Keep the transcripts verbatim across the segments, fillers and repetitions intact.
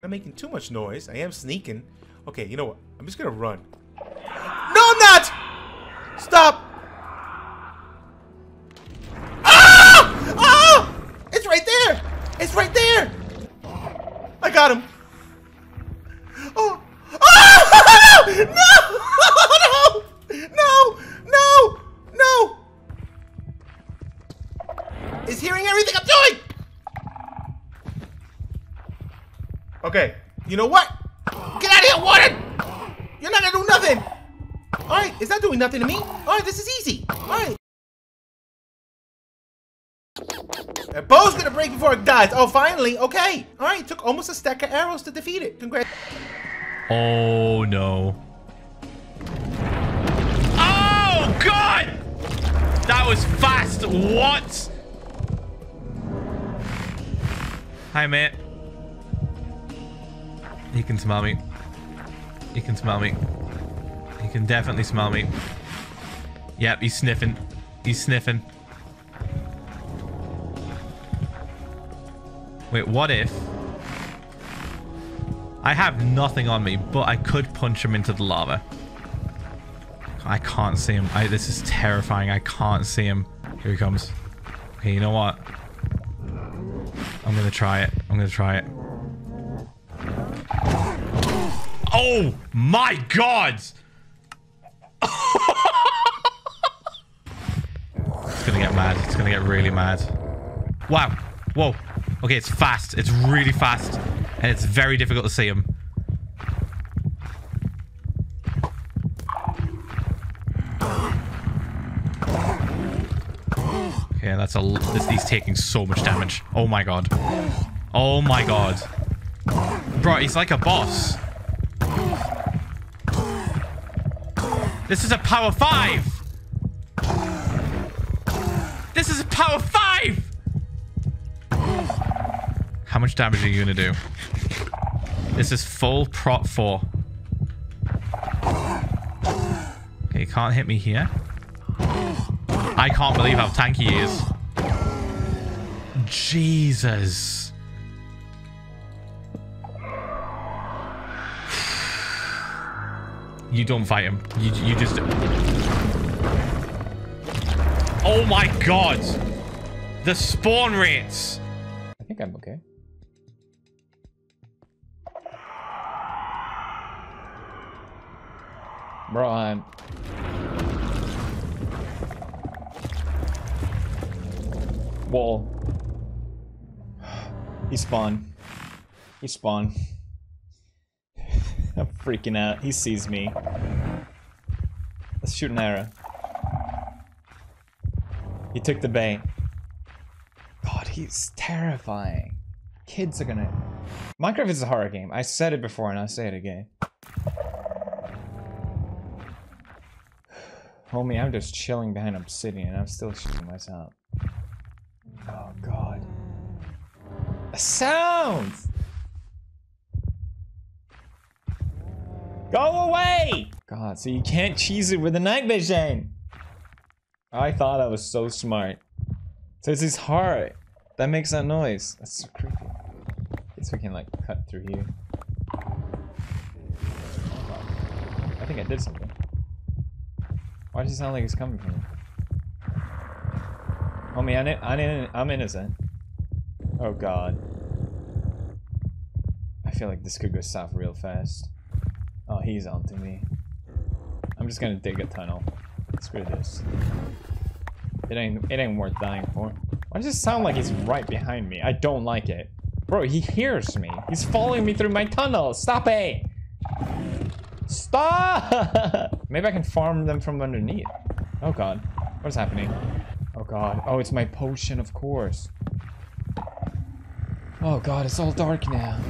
I'm making too much noise. I am sneaking. Okay, you know what? I'm just gonna run. No, I'm not! Stop! Ah! Ah! It's right there! It's right there! I got him. Oh! Ah! No! No! No! No! No! It's hearing everything I'm doing! Okay, you know what? Get out of here, Warden! You're not gonna do nothing! Alright, it's not doing nothing to me. Alright, this is easy. Alright. That bow's gonna break before it dies. Oh, finally. Okay. Alright, took almost a stack of arrows to defeat it. Congrats. Oh, no. Oh, God! That was fast. What? Hi, man. He can smell me. He can smell me. He can definitely smell me. Yep, he's sniffing. He's sniffing. Wait, what if... I have nothing on me, but I could punch him into the lava. I can't see him. I, this is terrifying. I can't see him. Here he comes. Okay, you know what? I'm gonna try it. I'm gonna try it. Oh my God! It's gonna get mad. It's gonna get really mad. Wow. Whoa. Okay, it's fast. It's really fast. And it's very difficult to see him. Okay, that's a... This, he's taking so much damage. Oh my God. Oh my God. Bro, he's like a boss. This is a power five. This is a power five. How much damage are you gonna do? This is full prop four. Okay, you can't hit me here. I can't believe how tanky he is. Jesus. You don't fight him. You, you just... Oh my God! The spawn rates! I think I'm okay. Bro, I'm... Wall. He spawned. He spawned. I'm freaking out. He sees me. Let's shoot an arrow. He took the bait. God, he's terrifying. Kids are gonna... Minecraft is a horror game. I said it before and I'll say it again. Homie, I'm just chilling behind obsidian and I'm still shooting myself. Oh, God. The sounds! Go away! God, so you can't cheese it with the night vision! I thought I was so smart. So it's his heart that makes that noise. That's so creepy. I guess we can like cut through here. I think I did something. Why does it sound like it's coming from me? Homie, I didn't, I didn't, I'm innocent. Oh God. I feel like this could go south real fast. Oh, he's onto me. I'm just gonna dig a tunnel. Screw this. It ain't it ain't worth dying for. Why does it sound like he's right behind me? I don't like it. Bro, he hears me. He's following me through my tunnel. Stop it! Stop! Maybe I can farm them from underneath. Oh God. What is happening? Oh God. Oh, it's my potion, of course. Oh God, it's all dark now.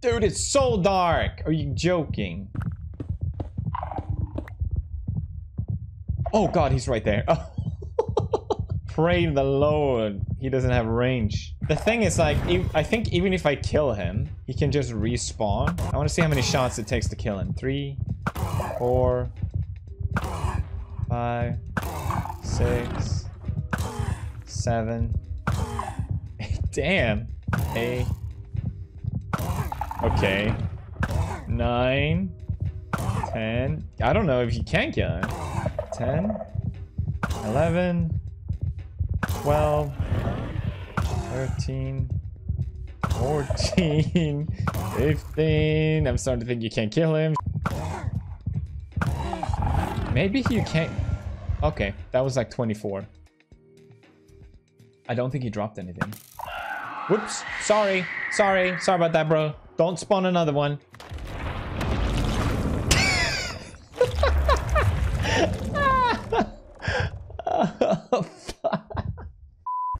Dude, it's so dark! Are you joking? Oh God, he's right there. Oh. Pray the Lord, he doesn't have range. The thing is like, I think even if I kill him, he can just respawn. I want to see how many shots it takes to kill him. Three, four, five, six, seven, eight. Damn. Eight. Okay. Nine. Ten. I don't know if you can get it. Ten. Eleven. Twelve. Thirteen. Fourteen. Fifteen. I'm starting to think you can't kill him. Maybe you can't... Okay, that was like twenty-four. I don't think he dropped anything. Whoops, sorry, sorry, sorry about that, bro. Don't spawn another one.